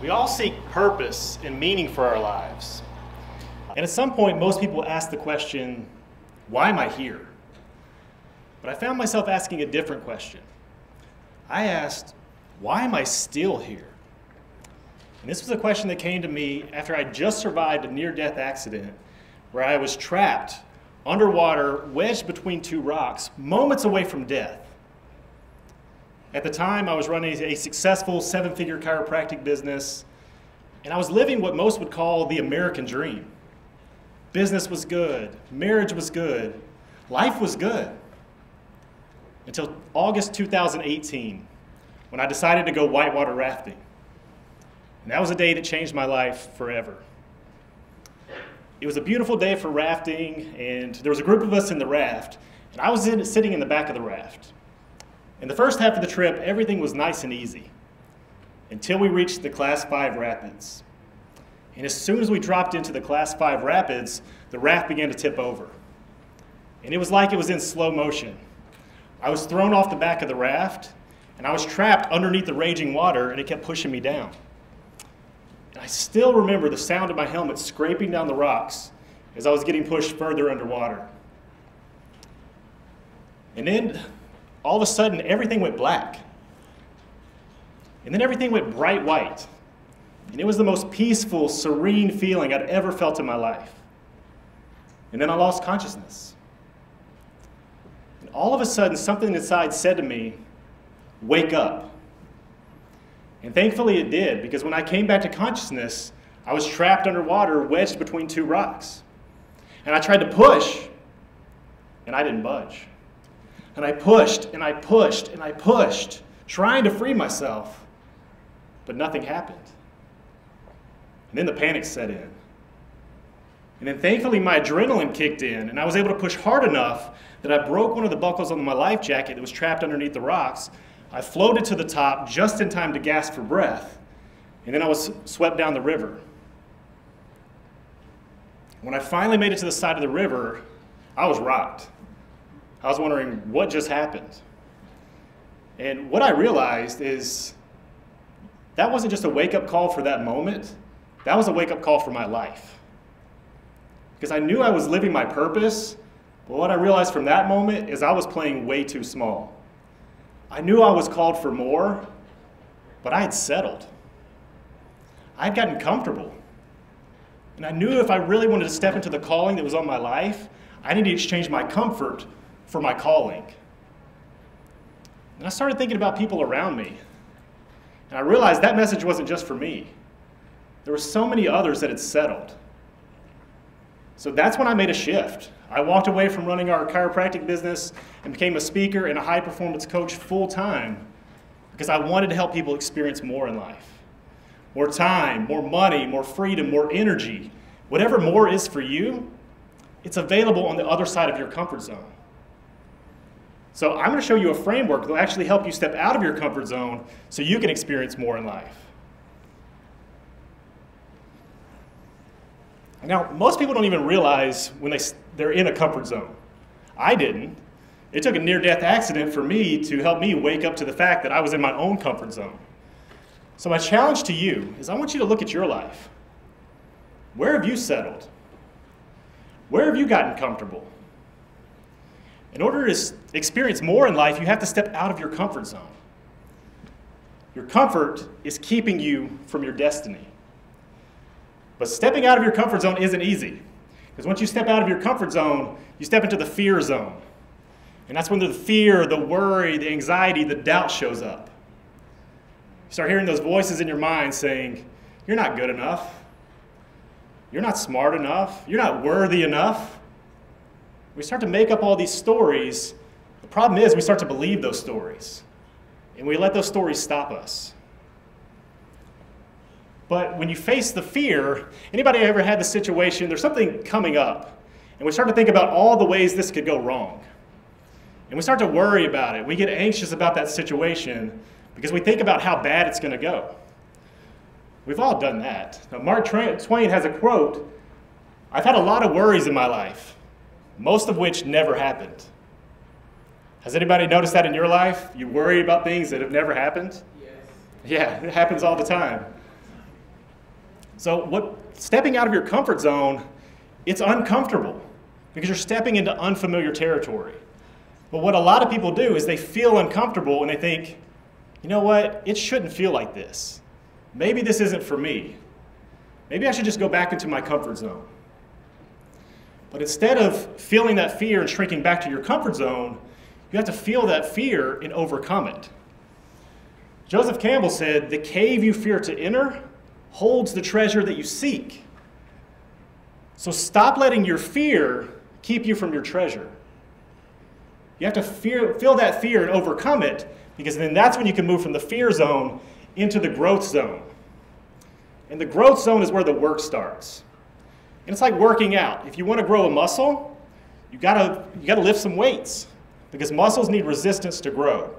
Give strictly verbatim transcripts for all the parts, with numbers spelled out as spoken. We all seek purpose and meaning for our lives. And at some point, most people ask the question, why am I here? But I found myself asking a different question. I asked, why am I still here? And this was a question that came to me after I just survived a near-death accident where I was trapped underwater, wedged between two rocks, moments away from death. At the time, I was running a successful seven-figure chiropractic business, and I was living what most would call the American dream. Business was good, marriage was good, life was good. Until August two thousand eighteen, when I decided to go whitewater rafting. And that was a day that changed my life forever. It was a beautiful day for rafting, and there was a group of us in the raft, and I was in, sitting in the back of the raft. In the first half of the trip, everything was nice and easy, until we reached the Class five rapids. And as soon as we dropped into the Class five rapids, the raft began to tip over. And it was like it was in slow motion. I was thrown off the back of the raft, and I was trapped underneath the raging water, and it kept pushing me down. And I still remember the sound of my helmet scraping down the rocks as I was getting pushed further underwater. And then, all of a sudden, everything went black. And then everything went bright white. And it was the most peaceful, serene feeling I'd ever felt in my life. And then I lost consciousness. And all of a sudden, something inside said to me, wake up. And thankfully it did, because when I came back to consciousness, I was trapped underwater, wedged between two rocks. And I tried to push, and I didn't budge. And I pushed, and I pushed, and I pushed, trying to free myself, but nothing happened. And then the panic set in. And then thankfully my adrenaline kicked in, and I was able to push hard enough that I broke one of the buckles on my life jacket that was trapped underneath the rocks. I floated to the top just in time to gasp for breath, and then I was swept down the river. When I finally made it to the side of the river, I was rocked. I was wondering what just happened. And what I realized is that wasn't just a wake-up call for that moment, that was a wake-up call for my life. Because I knew I was living my purpose, but what I realized from that moment is I was playing way too small. I knew I was called for more, but I had settled. I had gotten comfortable. And I knew if I really wanted to step into the calling that was on my life, I needed to exchange my comfort for my calling. And I started thinking about people around me. And I realized that message wasn't just for me. There were so many others that had settled. So that's when I made a shift. I walked away from running our chiropractic business and became a speaker and a high-performance coach full-time because I wanted to help people experience more in life. More time, more money, more freedom, more energy. Whatever more is for you, it's available on the other side of your comfort zone. So I'm going to show you a framework that will actually help you step out of your comfort zone so you can experience more in life. Now, most people don't even realize when they, they're in a comfort zone. I didn't. It took a near-death accident for me to help me wake up to the fact that I was in my own comfort zone. So my challenge to you is I want you to look at your life. Where have you settled? Where have you gotten comfortable? In order to experience more in life, you have to step out of your comfort zone. Your comfort is keeping you from your destiny. But stepping out of your comfort zone isn't easy. Because once you step out of your comfort zone, you step into the fear zone. And that's when the fear, the worry, the anxiety, the doubt shows up. You start hearing those voices in your mind saying, you're not good enough. You're not smart enough. You're not worthy enough. We start to make up all these stories. The problem is we start to believe those stories. And we let those stories stop us. But when you face the fear, anybody ever had the situation, there's something coming up, and we start to think about all the ways this could go wrong. And we start to worry about it. We get anxious about that situation because we think about how bad it's going to go. We've all done that. Now, Mark Twain has a quote, I've had a lot of worries in my life, most of which never happened. Has anybody noticed that in your life? You worry about things that have never happened? Yes. Yeah, it happens all the time. So what stepping out of your comfort zone, it's uncomfortable because you're stepping into unfamiliar territory. But what a lot of people do is they feel uncomfortable and they think, you know what, it shouldn't feel like this. Maybe this isn't for me. Maybe I should just go back into my comfort zone. But instead of feeling that fear and shrinking back to your comfort zone, you have to feel that fear and overcome it. Joseph Campbell said, "The cave you fear to enter holds the treasure that you seek." So stop letting your fear keep you from your treasure. You have to fear, feel that fear and overcome it, because then that's when you can move from the fear zone into the growth zone. And the growth zone is where the work starts. And it's like working out. If you want to grow a muscle, you gotta, you gotta lift some weights, because muscles need resistance to grow.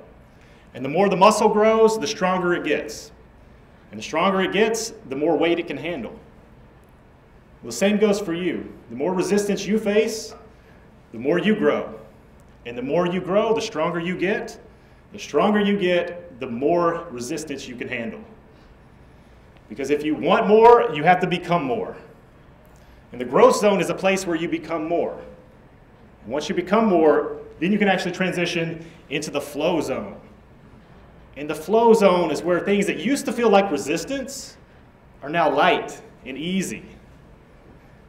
And the more the muscle grows, the stronger it gets. And the stronger it gets, the more weight it can handle. Well, the same goes for you. The more resistance you face, the more you grow. And the more you grow, the stronger you get. The stronger you get, the more resistance you can handle. Because if you want more, you have to become more. And the growth zone is a place where you become more. And once you become more, then you can actually transition into the flow zone. And the flow zone is where things that used to feel like resistance are now light and easy.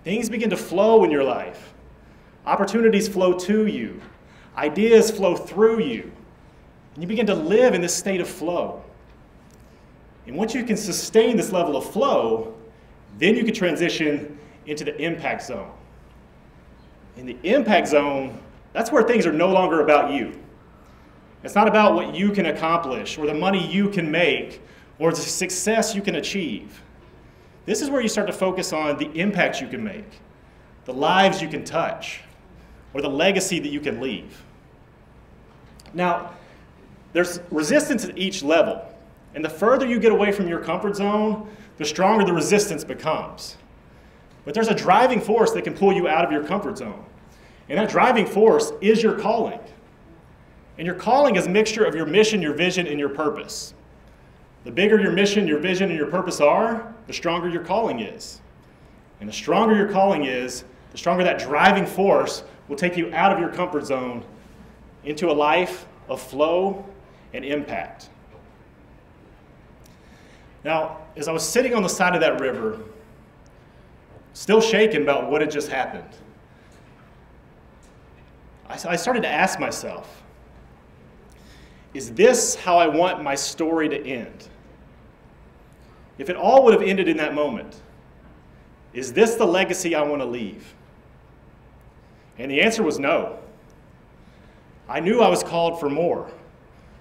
Things begin to flow in your life. Opportunities flow to you. Ideas flow through you. And you begin to live in this state of flow. And once you can sustain this level of flow, then you can transition into the impact zone. In the impact zone, that's where things are no longer about you. It's not about what you can accomplish or the money you can make or the success you can achieve. This is where you start to focus on the impact you can make, the lives you can touch, or the legacy that you can leave. Now, there's resistance at each level. And the further you get away from your comfort zone, the stronger the resistance becomes. But there's a driving force that can pull you out of your comfort zone. And that driving force is your calling. And your calling is a mixture of your mission, your vision, and your purpose. The bigger your mission, your vision, and your purpose are, the stronger your calling is. And the stronger your calling is, the stronger that driving force will take you out of your comfort zone into a life of flow and impact. Now, as I was sitting on the side of that river, still shaken about what had just happened, I started to ask myself, is this how I want my story to end? If it all would have ended in that moment, is this the legacy I want to leave? And the answer was no. I knew I was called for more,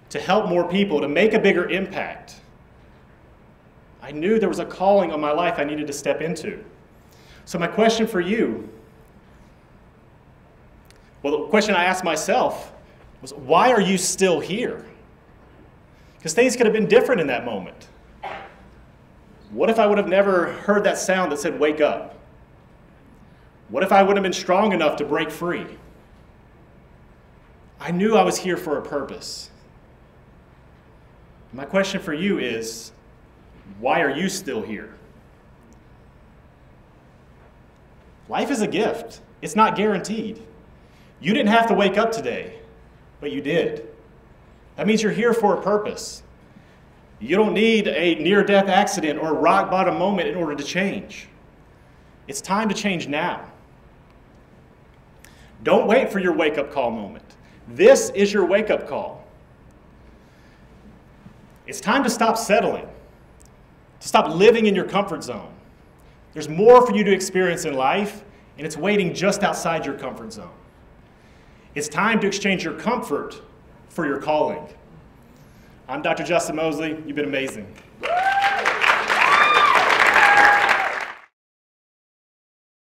to help more people, to make a bigger impact. I knew there was a calling on my life I needed to step into. So my question for you, well, the question I asked myself was, why are you still here? Because things could have been different in that moment. What if I would have never heard that sound that said, wake up? What if I would have been strong enough to break free? I knew I was here for a purpose. My question for you is, why are you still here? Life is a gift. It's not guaranteed. You didn't have to wake up today, but you did. That means you're here for a purpose. You don't need a near-death accident or a rock-bottom moment in order to change. It's time to change now. Don't wait for your wake-up call moment. This is your wake-up call. It's time to stop settling, to stop living in your comfort zone. There's more for you to experience in life, and it's waiting just outside your comfort zone. It's time to exchange your comfort for your calling. I'm Doctor Justin Moseley. You've been amazing.